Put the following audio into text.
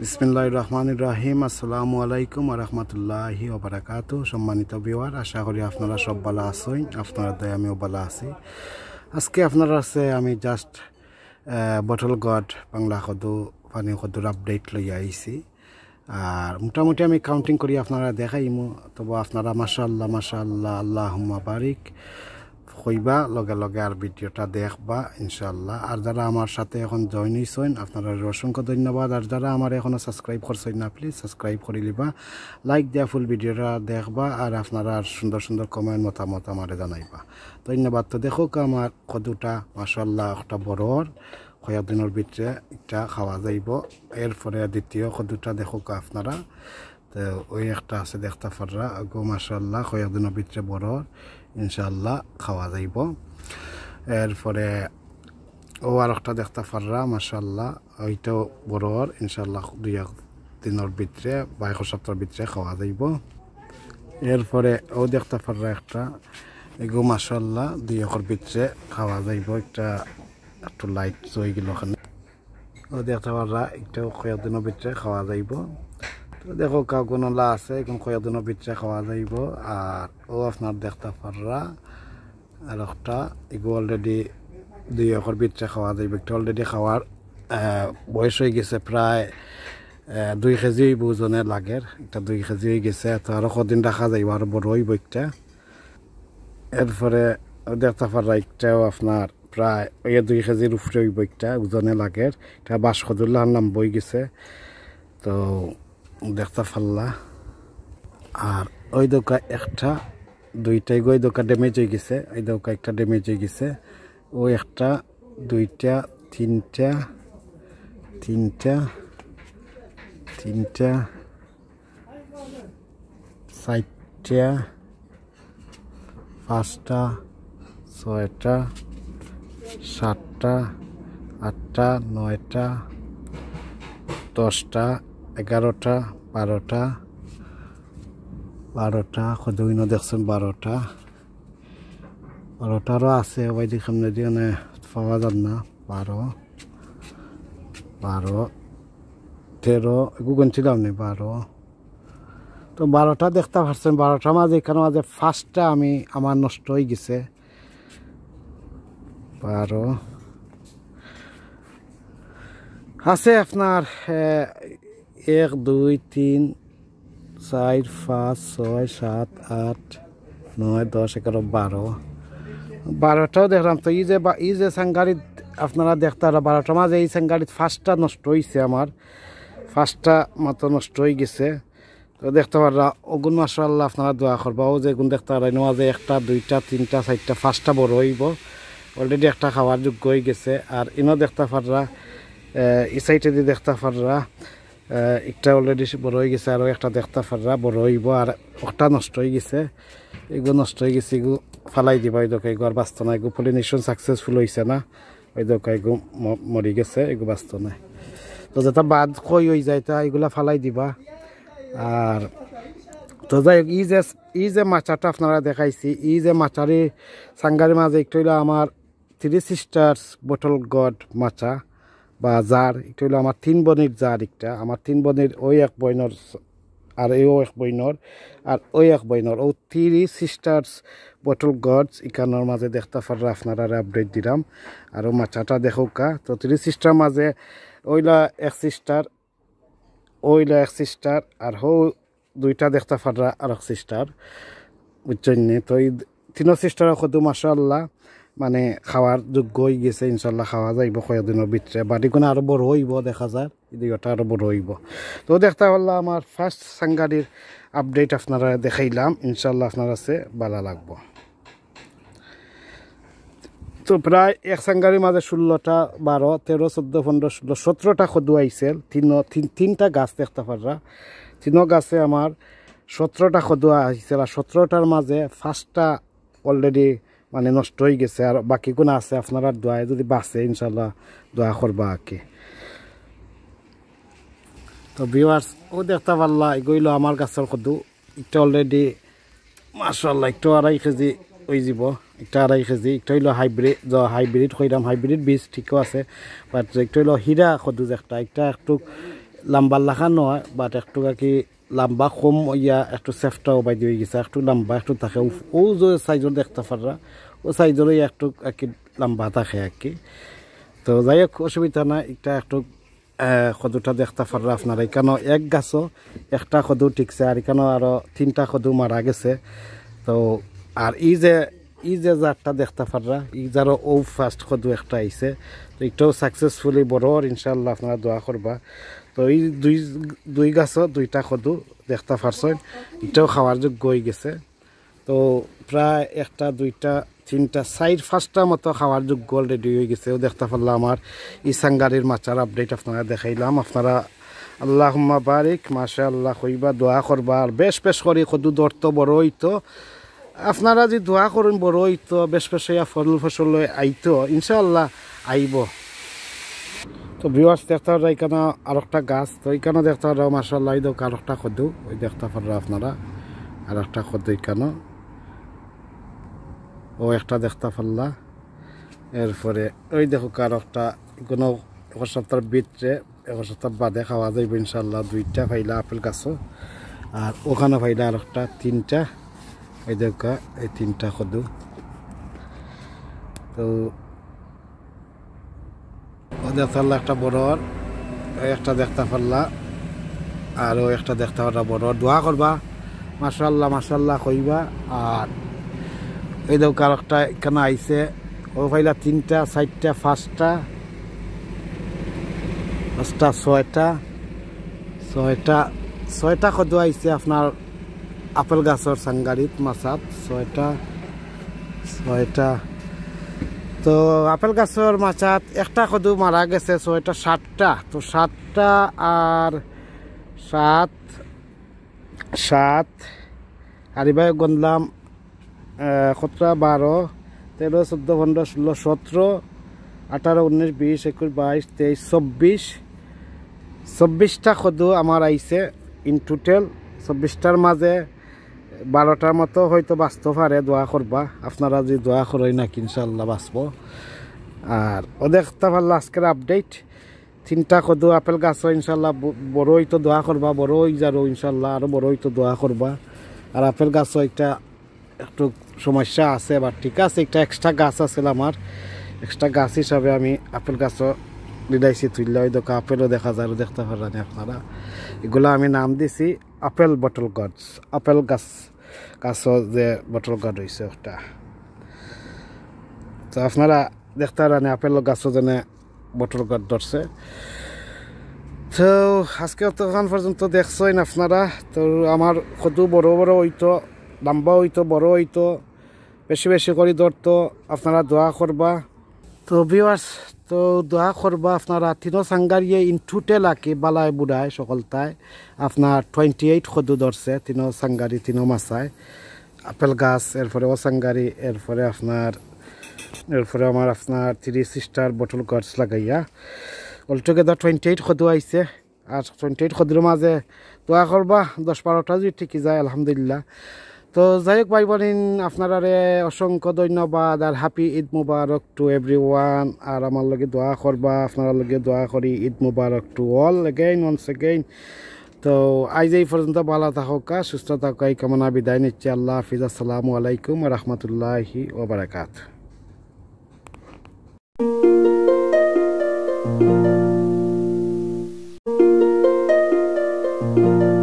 बिस्मिल्लाहिर्रहमानिर्रहीम अस्सलामु अलैकुम व रहमतुल्लाहि व बाराकातुहू सम्मानित व्यूअर आशा करी आपनारा सब भालो आछेन आपनारा दया आमिও ভালো আছি আজকে আপনার কাছে আমি জাস্ট বটল গার্ড বাংলা কদু পানি কদুর আপডেট লই আইছি আর মোটামুটি আমি কাউন্টিং করি আপনারা দেখাইমু তবে আপনারা মাশাআল্লাহ মাশাআল্লাহ আল্লাহুম্মা বারিক কইবা লগে লগে আর ভিডিওটা দেখবা ইনশাআল্লাহ আর যারা আমার সাথে এখন জয়েন হইছেন আপনারা অসংখ্য ধন্যবাদ আর যারা আমার এখনো সাবস্ক্রাইব করছেন না প্লিজ সাবস্ক্রাইব করে লিবা লাইক দিয়া ফুল ভিডিওটা দেখবা আর আপনারা সুন্দর সুন্দর কমেন্ট মতামত আমারে জানাইবা ধন্যবাদ তো দেখো আমার কদুটা মাশাআল্লাহ একটা বড় কয়েক দিনের ভিতরে এটা খাওয়া যাইব এরপরে দ্বিতীয় কদুটা দেখো আপনারা তো ওই একটা আছে দেখতে পাররা গো মাশাআল্লাহ কয়েক দিনের ভিতরে বড় ইনশাআল্লাহ খাওয়া যাইব এরপরে ও আরেকটা দেখতে পাররা মাশাআল্লাহ ওইটাও বড় ইনশাআল্লাহ দুই দিনের ভিতরে বা এক সপ্তাহের ভিতরে খাওয়া যাইব এরপরে ও দেখতে পাররা একটা এগো মাশাআল্লাহ দুই এর ভিতরে খাওয়া যাইব একটা একটু লাইট জয় গেল ওখানে ও দেখতে পাররা এটাও কয়েক দিনের ভিতরে খাওয়া যাইব দেখো কাগনলা আছে কোন কয়েকদিনের ভিতরে খাওয়া যাইব আর ও আপনার দেখতে পাররা আর একটা এগো অলরেডি দুই একর ভিতরে খাওয়া যাইব একটা অলরেডি খাওয়ার বয়স হয়ে গেছে প্রায় 2 কেজি ওজনের লাগের এটা 2 কেজি হয়ে গেছে তো আরও কদিন রাখা যাইব আর বড় হইব একটা এরপরে দেখতে পাররা একটাও আপনার প্রায় ওই 2 কেজির উপরে হইব একটা ওজনে লাগের এটা বাসখদুল্লাহ নাম বই গেছে তো দেখতে পারলা আর ওই দোকা একটা দুইটাই গো ওই দোকা ড্যামেজ হয়ে গেছে ওই দোকা একটা ড্যামেজ হয়ে গেছে ও একটা দুইটা তিনটা তিনটা তিনটা চারটা পাঁচটা ছয়টা সাতটা আটটা নয়টা 10টা 11টা 12টা 12টা কদুইনো দেখছেন 12টা 12টারও আছে ওই দিকে সামনে দিয়ে না পাওয়া যান না 12 12 13 গুগন ছিলাম না 12 তো 12টা দেখতে পাচ্ছেন 12টার মাঝে এখানে মাঝে ফার্স্টটা আমি আমার নষ্ট হয়ে গেছে 12 আছে আপনার 1 2 3 4 5 6 7 8 9 10 11 12 12টাও দেখলাম তো এই যে সাংগারিত আপনারা দেখতে আর 12টার মাঝে এই সাংগারিত ফার্স্টটা নষ্ট হয়েছে আমার ফার্স্টটা মাত্র নষ্ট হয়ে গেছে তো দেখতে পারা ওগুন মাশাআল্লাহ আপনারা দোয়া করবা ও যে গুণ দেখতে পারেন মাঝে 1 2 3 4 ফার্স্টটা বড় হইব অলরেডি একটা খাওয়ার যোগ্য হয়ে গেছে আর ইনো দেখতে পাররা এই সাইডে দিয়ে দেখতে পাররা একটা অলরেডি বড় হয়ে গেছে আরও একটা দেখতে পাররা বড় হইব আর একটা নষ্ট হয়ে গেছে এগুলো নষ্ট হয়ে গেছে এগুলো ফালাই দিবা ওই দোকায় আর বাঁচত না এগুলো পলিনেশন সাকসেসফুল হয়েছে না ওই দোকায় এগুলো মরি গেছে এগুলো বাঁচত না তো যেটা বাদ ক্ষয় হয়ে যায় তা এগুলা ফালাই দিবা আর তো যাই হোক এই যে মাছাটা আপনারা দেখাইছি এই যে মাছারি সাংগারি মাছ একটু হইলো আমার থ্রি সিস্টার্স বটল গার্ড মাছা বা জার এটা হলো আমার 3 বোনের জার একটা আমার 3 বোনের ওই এক বইনর আর এও এক বইনর আর ওই এক বইনর ও 3 সিস্টার্স বটল গার্ডস এখানোর মাঝে দেখতে পাররা আপনারা আপডেট দিলাম আর ও মাছাটা দেখোকা তো 3 সিস্টার মাঝে ওইলা এক সিস্টার আর হো দুইটা দেখতে পাররা আর এক সিস্টার বুঝছেন তো এই 3 সিস্টার কদু মাশাআল্লাহ মানে খাওয়ার যোগ্য হয়ে গেছে ইনশাল্লাহ খাওয়া যাইব কয়েকদিনের ভিতরে বাড়িগুলো আরও বড় হইব দেখা যায় দুইটা আরও বড় হইব তো দেখতে পারলাম আমার ফার্স্ট সাংগারির আপডেট আপনারা দেখাইলাম ইনশাল্লাহ আপনার কাছে ভালো লাগবো তো প্রায় এক সাংগারির মাঝে 16টা 12 13 14 15 16 17টা কদু আইসেল তিনটা গাছ দেখতে পাররা 3 গাছে আমার 17টা কদু আইসেল আর 17টার মাঝে ফার্স্টটা অলরেডি মানে নষ্ট হয়ে গেছে আর বাকি কোনো আছে আপনারা দোয়ায় যদি বাঁচে ইনশাল্লাহ দোয়া করবা আর কি তো ভিউয়ার্স ও দেখতে পারলা এগুলো হলো আমার গাছের কদু একটা অলরেডি মাশাআল্লাহ একটা 2.5 কেজি হয়ে যাব একটা 2.5 কেজি একটা হইলো হাইব্রিড হাইব্রিড কইরাম হাইব্রিড বীজ ঠিকও আছে বাট একটা হইলো হীরা কদু একটা একটু lamba lahan noa, but after ki lamba home ya after sefta by the exact lamba to take all the sides of the tafara or sides of the acto aki lambata heaki. So they are Koshvitana ecto Hodota de Tafarraf Naricano Eggaso, Ecta Hodutix, Aricano, Tinta Hoduma Ragese. So are easy that Tafarra, either all fast Hoduertaise, Rito successfully borrow, inshallah, Nadua Horba. So Duigaso, Duita Hodu, Dechtafarson, Ito Haward Goigese. So Pra Ecta Duita. Tinta side first time to how do gold do you say the Tafallamar is Sangarir Machar update of Nada Hailam of Nara Allahumma Barik, Mashallah Huiba, Duahor Bar, Bespeshori Hodudor Toboroito, Afnara di Duahor and Boroito, Bespeshia for Lufasolo Aito, Inshallah Aibo. To be was Tata Raikana Arta Gas, Toikana Data Mashalaido Karta Hodu, Data for Rafnara, Arta Hodikano. Oh, একটা দেখতা ফেললা এরপরে ওই দেখো কারকটা কোন সপ্তাহের ভিতরে এক সপ্তাহ বাদে খাওয়া যাবে ইনশাআল্লাহ দুইটা ফাইলা আপেল গাছও আর ওখানে ফাইলা আরেকটা তিনটা এই দেখো এই তিনটা কদু তো ওদের ফেললা একটা বড় একটা দেখতা ফেললা আর ওই একটা দেখতা বড় দোয়া করবা মাশাআল্লাহ মাশাআল্লাহ কইবা আর এই দাও কারকটা এখানে আইছে ও ফাইলা তিনটা চারটা পাঁচটা ছয়টা কদু আইছে আপনার আপেল গাছর সাংগারিত মাছাত ছয়টা তো আপেল গাছর মাছাত একটা কদু মারা গেছে ছয়টা সাতটা তো সাতটা আর সাত আরিবাই গনলাম Hotra Baro, Teros of the Hondas Losotro, Ataronis Bish, a good buy, stay Sobishta Hodu Amaraise, in total, Sobistar Maze, Barotamato, Hoito Bastova, Redua Horba, Afnarazi Duahorina Kinsal Lavaspo, Odectava Lasker update, Tinta Hodu Apelgaso, Inshallah, Boroito Duahorba, Boro Izaro, Inshallah, Boroito Duahorba, Arapelgasoita. একটু সমস্যা আছে বা ঠিক আছে একটা extra গাছ আছে আমার এক্সট্রা গাছ হিসাবে আমি আপেল গাছও দিয়েছি তুইলা ওই দোকা আপেলও দেখা যায় দেখতে পারেন আপনারা এগুলা আমি নাম দিছি আপেল বটল গাছ আপেল গাছ যে বটল গাছ হইছে ওটা তো আপনারা দেখতে পারেন আপেল গাছও জন্য বটল গাছ ধরছে তো আজকে তখন পর্যন্ত দেখছেন আপনারা তো আমার কত বড় বড় হইতো লম্বা হইতো বড় হইতো বেশি বেশি করে ধরতো আপনারা দোয়া করবা তো ভিউয়ার্স তো দোয়া করবা আপনারা তিনো সাংগারিয়ে ইন টোটালাকে বালায় বুড়ায় সকলতায় আপনার 28 কদু ধরছে তিনো সাংগারি তিনো মাছায় আপেল গাছ এরপরে ও সাংগারি এরপরে আমার আপনার থ্রি সিস্টার বটল গাছ লাগাইয়া অলটুগেদার 28 কদু আইছে আর 28 কদুর মাঝে দোয়া করবা 10-12টা যদি ঠিকই যায় আলহামদুলিল্লাহ So, Zayuk Baibanin, Afnarare, Oshon Kodoinoba, that happy Eid Mubarak to everyone. Aramalogidua Horba, Afnaralogidua Hori, Eid Mubarak to all again, once again. So, I say for the Balatahoka, Sustatakai Kamanabi Dainichi Allah, Fiza Salamu Alaikum, Rahmatullahi, Obarakat.